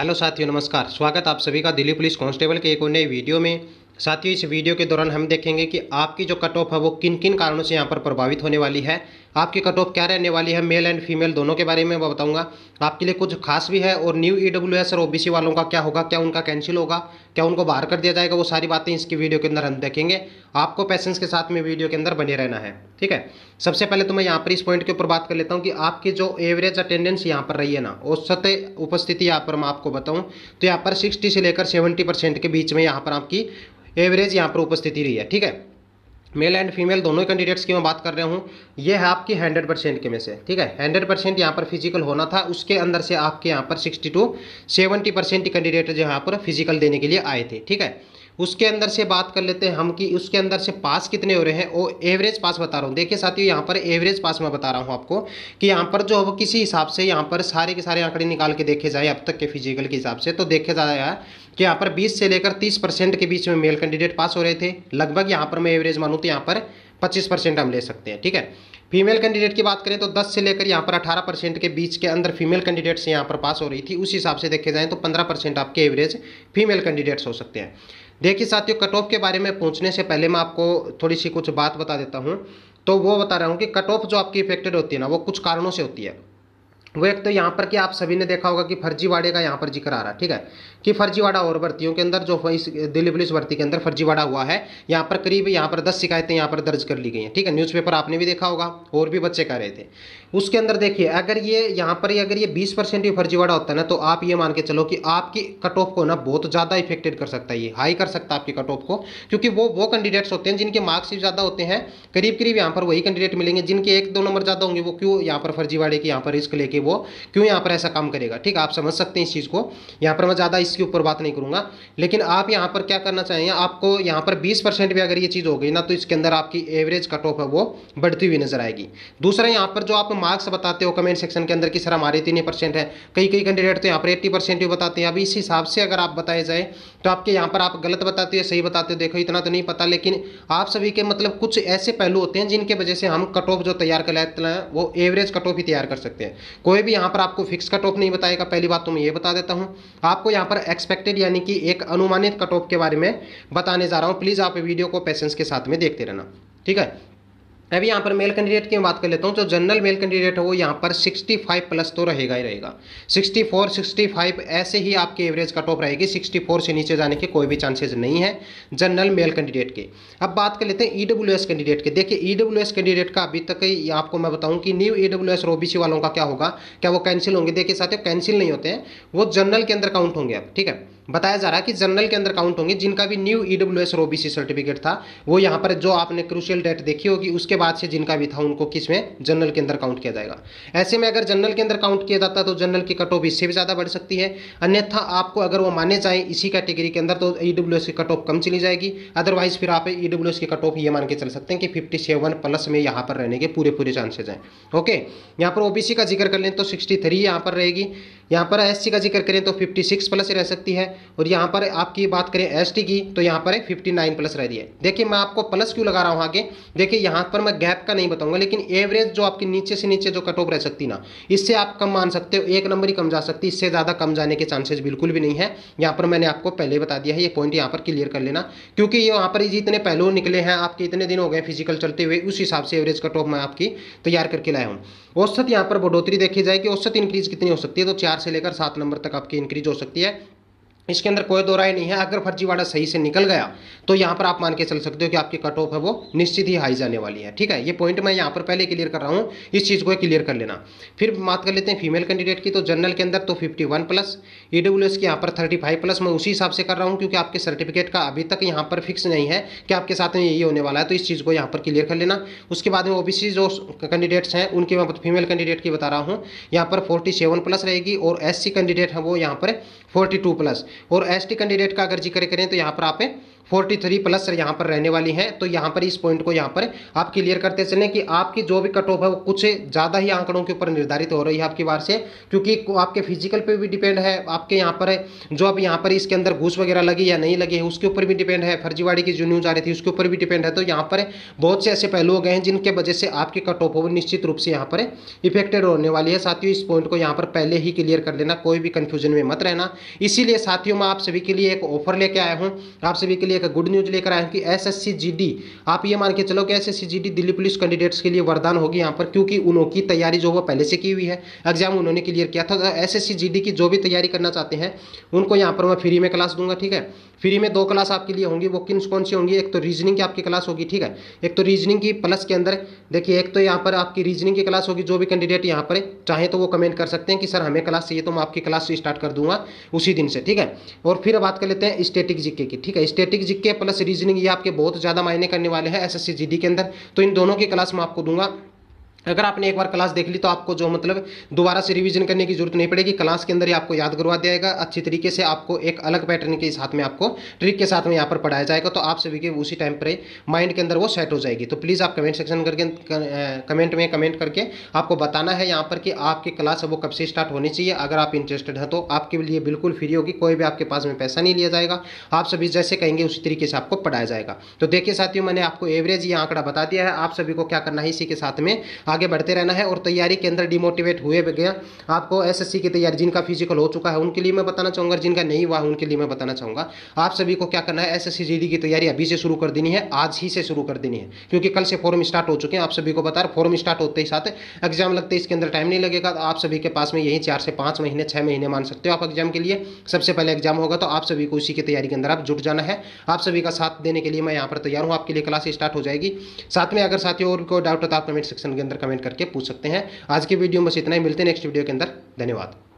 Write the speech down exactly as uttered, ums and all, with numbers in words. Hello साथियों नमस्कार, स्वागत आप सभी का दिल्ली पुलिस कांस्टेबल के एक और नए वीडियो में। साथियों इस वीडियो के दौरान हम देखेंगे कि आपकी जो कट ऑफ है वो किन किन कारणों से यहाँ पर प्रभावित होने वाली है, आपकी कट ऑफ क्या रहने वाली है, मेल एंड फीमेल दोनों के बारे में मैं बताऊंगा। आपके लिए कुछ खास भी है और न्यू ईडब्ल्यूएस और ओबीसी वालों का क्या होगा, क्या उनका कैंसिल होगा, क्या उनको बाहर कर दिया जाएगा, वो सारी बातें इसकी वीडियो के अंदर हम देखेंगे। आपको पैसेंस के साथ में वीडियो के अंदर बने रहना है, ठीक है। सबसे पहले तो मैं यहाँ पर इस पॉइंट के ऊपर बात कर लेता हूँ कि आपकी जो एवरेज अटेंडेंस यहाँ पर रही है ना, औसत उपस्थिति यहाँ पर मैं आपको बताऊँ तो यहाँ पर सिक्सटी से लेकर सेवेंटी परसेंट के बीच में यहाँ पर आपकी एवरेज यहाँ पर उपस्थिति रही है, ठीक है। मेल एंड फीमेल दोनों कैंडिडेट्स की मैं बात कर रहा हूँ। ये है आपकी हंड्रेड परसेंट के में से, ठीक है। हंड्रेड परसेंट यहाँ पर फिजिकल होना था, उसके अंदर से आपके यहाँ पर sixty to seventy percent candidate जो यहाँ पर फिजिकल देने के लिए आए थे, ठीक है। उसके अंदर से बात कर लेते हैं हम कि उसके अंदर से पास कितने हो रहे हैं, और एवरेज पास बता रहा हूँ। देखिए साथियों यहाँ पर एवरेज पास मैं बता रहा हूँ आपको कि यहाँ पर जो वो किसी हिसाब से यहाँ पर सारे के सारे आंकड़े निकाल के देखे जाए अब तक के फिजिकल के हिसाब से, तो देखे जा रहा है कि यहाँ पर बीस से लेकर तीस परसेंट के बीच में मेल कैंडिडेट पास हो रहे थे। लगभग यहाँ पर मैं एवरेज मानूँ तो यहाँ पर पच्चीस परसेंट हम ले सकते हैं, ठीक है। फीमेल कैंडिडेट की बात करें तो दस से लेकर यहाँ पर अठारह परसेंट के बीच के अंदर फीमेल कैंडिडेट्स यहाँ पर पास हो रही थी। उस हिसाब से देखे जाएँ तो पंद्रह परसेंट आपके एवरेज फीमेल कैंडिडेट्स हो सकते हैं। देखिए साथियों कट ऑफ के बारे में पूछने से पहले मैं आपको थोड़ी सी कुछ बात बता देता हूँ, तो वो बता रहा हूँ कि कट ऑफ जो आपकी इफेक्टेड होती है ना, वो कुछ कारणों से होती है। वो एक तो यहाँ पर कि आप सभी ने देखा होगा कि फर्जीवाड़े का यहाँ पर जिक्र आ रहा है, ठीक है, कि फर्जीवाड़ा और भर्तियों के अंदर जो इस दिल्ली पुलिस भर्ती के अंदर फर्जीवाड़ा हुआ है, यहाँ पर करीब यहाँ पर दस शिकायतें यहाँ पर दर्ज कर ली गई हैं, ठीक है। न्यूज़पेपर आपने भी देखा होगा और भी बच्चे कह रहे थे। उसके अंदर देखिए अगर ये यहाँ पर अगर ये बीस परसेंट भी फर्जीवाड़ा होता है ना, तो आप ये मान के चलो कि आपकी कट ऑफ को ना बहुत ज़्यादा इफेक्टेड कर सकता है, ये हाई कर सकता है आपकी कट ऑफ को, क्योंकि वो वो कैंडिडेट्स होते हैं जिनके मार्क्स भी ज़्यादा होते हैं। करीब करीब यहाँ पर वही कैंडिडेट मिलेंगे जिनके एक दो नंबर ज़्यादा होंगे, वो क्यों यहाँ पर फर्जीवाड़े की यहाँ पर रिस्क लेके वो क्यों यहाँ पर ऐसा काम करेगा, ठीक है। आप समझ सकते हैं इस चीज़ को, यहाँ पर मैं ज़्यादा इसके ऊपर बात नहीं करूँगा। लेकिन आप यहाँ पर क्या करना चाहिए, आपको यहाँ पर बीस परसेंट भी अगर ये चीज़ हो गई ना, तो इसके अंदर आपकी एवरेज कट ऑफ है वो बढ़ती हुई नजर आएगी। दूसरा यहाँ पर जो आप मार्क्स बताते हो कमेंट सेक्शन के अंदर कि सर हमारे इतने परसेंट है, कई कई कैंडिडेट तो यहाँ पर एट्टी परसेंट भी बताते हैं। अभी इस हिसाब से अगर आप बताए जाए तो आपके यहाँ पर आप गलत बताते हो सही बताते हो, देखो इतना तो नहीं पता, लेकिन आप सभी के मतलब कुछ ऐसे पहलू होते हैं जिनके वजह से हम कट ऑफ जो तैयार कर लेते हैं वो एवरेज कट ऑफ ही तैयार कर सकते हैं। कोई भी यहाँ पर आपको फिक्स कट ऑफ नहीं बताएगा, पहली बात तो मैं ये बता देता हूँ आपको। यहाँ पर एक्सपेक्टेड यानी कि एक अनुमानित कट ऑफ के बारे में बताने जा रहा हूँ, प्लीज़ आप वीडियो को पेशेंस के साथ में देखते रहना, ठीक है। अभी यहाँ पर मेल कैंडिडेट की बात कर लेता हूँ। जो जनरल मेल कैंडिडेट है वो यहाँ पर सिक्सटी फाइव प्लस तो रहेगा ही रहेगा, सिक्सटी फोर, सिक्सटी फाइव ऐसे ही आपके एवरेज कट ऑफ रहेगी। सिक्सटी फोर से नीचे जाने के कोई भी चांसेस नहीं है जनरल मेल कैंडिडेट के। अब बात कर लेते हैं ईडब्ल्यूएस कैंडिडेट के। देखिए ईडब्ल्यूएस कैंडिडेट का अभी तक ही आपको मैं बताऊँ कि न्यू ईडब्ल्यूएस और ओबीसी वालों का क्या होगा, क्या वो कैंसिल होंगे। देखिए साथियों कैंसिल नहीं होते हैं, वो जनरल के अंदर काउंट होंगे अब, ठीक है। बताया जा रहा है कि जनरल के अंदर काउंट होंगे जिनका भी न्यू ईडब्ल्यूएस और ओबीसी सर्टिफिकेट था, वो यहाँ पर जो आपने क्रूशियल डेट देखी होगी उसके बाद से जिनका भी था उनको किस में जनरल के अंदर काउंट किया जाएगा। ऐसे में अगर जनरल के अंदर काउंट किया जाता तो जनरल की कट ऑफ इससे भी ज़्यादा बढ़ सकती है, अन्यथा आपको अगर वो माने जाए इसी कैटेगरी के अंदर तो ईडब्ल्यूएस की कट ऑफ कम चली जाएगी। अदरवाइज फिर आप ईडब्ल्यूएस की कट ऑफ ये मान के चल सकते हैं कि फिफ्टी सेवन प्लस में यहाँ पर रहने के पूरे पूरे चांसेज हैं, ओके। यहाँ पर ओबीसी का जिक्र कर लें तो सिक्सटी थ्री यहाँ पर रहेगी, यहाँ पर एससी का जिक्र करें तो फिफ्टी सिक्स प्लस रह सकती है, और यहाँ पर आपकी बात करें एसटी की तो यहाँ पर फिफ्टी नाइन प्लस रह रही है। देखिए मैं आपको प्लस क्यों लगा रहा हूँ आगे, देखिए यहाँ पर मैं गैप का नहीं बताऊंगा, लेकिन एवरेज जो आपकी नीचे से नीचे जो कट ऑफ रह सकती ना, इससे आप कम मान सकते हो, एक नंबर ही कम जा सकती, इससे ज़्यादा कम जाने के चांसेज बिल्कुल भी नहीं है। यहाँ पर मैंने आपको पहले बता दिया है, ये पॉइंट यहाँ पर क्लियर कर लेना, क्योंकि यहाँ पर जितने पहलू निकले हैं आपके इतने दिन हो गए फिजिकल चलते हुए, उस हिसाब से एवरेज कट ऑफ मैं आपकी तैयार करके लाया हूँ। औसत यहाँ पर बढ़ोतरी देखी जाएगी, औसत इंक्रीज कितनी हो सकती है तो चार से लेकर सात नंबर तक आपकी इंक्रीज हो सकती है, इसके अंदर कोई दो राय नहीं है। अगर फर्जीवाड़ा सही से निकल गया तो यहाँ पर आप मान के चल सकते हो कि आपकी कट ऑफ है वो निश्चित ही हाई जाने वाली है, ठीक है। ये पॉइंट मैं यहाँ पर पहले क्लियर कर रहा हूँ, इस चीज़ को क्लियर कर लेना। फिर बात कर लेते हैं फीमेल कैंडिडेट की, तो जनरल के अंदर तो फिफ्टी वन प्लस, ईडब्ल्यूएस की यहाँ पर थर्टी फाइव प्लस, मैं उसी हिसाब से कर रहा हूँ क्योंकि आपके सर्टिफिकेट का अभी तक यहाँ पर फिक्स नहीं है कि आपके साथ में यही होने वाला है, तो इस चीज़ को यहाँ पर क्लियर कर लेना। उसके बाद में ओबीसी जो कैंडिडेट्स हैं उनकी मैं फीमेल कैंडिडेट की बता रहा हूँ, यहाँ पर फोर्टी सेवन प्लस रहेगी, और एससी कैंडिडेट है वो यहाँ पर फोर्टी टू प्लस, और एसटी कैंडिडेट का अगर जिक्र करें तो यहाँ पर आप फोर्टी थ्री प्लस यहाँ पर रहने वाली हैं। तो यहाँ पर इस पॉइंट को यहाँ पर आप क्लियर करते चलें कि आपकी जो भी कट ऑफ है वो कुछ ज़्यादा ही आंकड़ों के ऊपर निर्धारित हो रही है आपकी बार से, क्योंकि आपके फिजिकल पे भी डिपेंड है, आपके यहाँ पर जो अब यहाँ पर इसके अंदर घूस वगैरह लगी या नहीं लगी है उसके ऊपर भी डिपेंड है, फर्जीवाड़ी की जो न्यूज़ आ रही थी उसके ऊपर भी डिपेंड है। तो यहाँ पर बहुत से ऐसे पहलू हो गए हैं जिनके वजह से आपकी कट ऑफ निश्चित रूप से यहाँ पर इफेक्टेड होने वाली है। साथियों इस पॉइंट को यहाँ पर पहले ही क्लियर कर लेना, कोई भी कंफ्यूजन में मत रहना। इसीलिए साथियों मैं आप सभी के लिए एक ऑफर लेके आया हूँ, आप सभी के लिए एक गुड न्यूज़ लेकर आया हूँ कि एसएससी जीडी, आप ये मान के चलो कि SSC GD Delhi police candidates के लिए वरदान होगी यहाँ पर, क्योंकि उनकी तैयारी जो वो पहले से की हुई है, एग्जाम उन्होंने क्लियर किया था। तो एसएससी जीडी की जो भी तैयारी करना चाहते हैं उनको यहाँ पर मैं फ्री में क्लास दूंगा, ठीक है। फ्री में दो क्लास आपके लिए होंगी, वो किन कौन सी होंगी, एक तो रीजनिंग की आपकी क्लास होगी, ठीक है, एक तो रीजनिंग की प्लस के अंदर देखिए, एक तो यहाँ पर आपकी रीजनिंग की क्लास होगी। जो भी कैंडिडेट यहाँ पर चाहे तो वो कमेंट कर सकते हैं कि सर हमें क्लास चाहिए, तो मैं आपकी क्लास स्टार्ट कर दूंगा उसी दिन से, ठीक है। और फिर बात कर लेते हैं स्टैटिक जीके की, ठीक है, स्टैटिक जीके प्लस रीजनिंग ये आपके बहुत ज़्यादा मायने करने वाले हैं एसएससी जीडी के अंदर। तो इन दोनों की क्लास मैं आपको दूंगा, अगर आपने एक बार क्लास देख ली तो आपको जो मतलब दोबारा से रिवीजन करने की जरूरत नहीं पड़ेगी, क्लास के अंदर ही आपको याद करवा दिया जाएगा अच्छी तरीके से, आपको एक अलग पैटर्न के साथ में, आपको ट्रिक के साथ में यहाँ पर पढ़ाया जाएगा। तो आप सभी के उसी टाइम पर माइंड के अंदर वो सेट हो जाएगी। तो प्लीज़ आप कमेंट सेक्शन करके कमेंट में कमेंट करके आपको बताना है यहाँ पर कि आपकी क्लास वो कब से स्टार्ट होनी चाहिए। अगर आप इंटरेस्टेड हैं तो आपके लिए बिल्कुल फ्री होगी, कोई भी आपके पास में पैसा नहीं लिया जाएगा, आप सभी जैसे कहेंगे उसी तरीके से आपको पढ़ाया जाएगा। तो देखिए साथियों मैंने आपको एवरेज ये आंकड़ा बता दिया है, आप सभी को क्या करना है इसी के साथ में आगे बढ़ते रहना है। और तैयारी के अंदर डिमोटिवेट हुए बगैर आपको एसएससी की तैयारी, जिनका फिजिकल हो चुका है उनके लिए मैं बताना चाहूँगा, जिनका नहीं हुआ उनके लिए मैं बताना चाहूँगा आप सभी को क्या करना है, एसएससी जीडी की तैयारी अभी से शुरू कर देनी है, आज ही से शुरू कर देनी है, क्योंकि कल से फॉर्म स्टार्ट हो चुके हैं। आप सभी को बता रहा, फॉर्म स्टार्ट होते ही साथ एग्जाम लगते इसके अंदर टाइम नहीं लगेगा। आप सभी के पास में यही चार से पाँच महीने छः महीने मान सकते हो आप एग्जाम के लिए, सबसे पहले एग्जाम होगा। तो आप सभी को उसी की तैयारी के अंदर आप जुट जाना है। आप सभी का साथ देने के लिए मैं यहाँ पर तैयार हूँ, आपके लिए क्लास स्टार्ट हो जाएगी। साथ में अगर साथियों और कोई डाउट हो तो आप कमेंट सेक्शन के अंदर कमेंट करके पूछ सकते हैं। आज की वीडियो में बस इतना ही, मिलते हैं नेक्स्ट वीडियो के अंदर। धन्यवाद।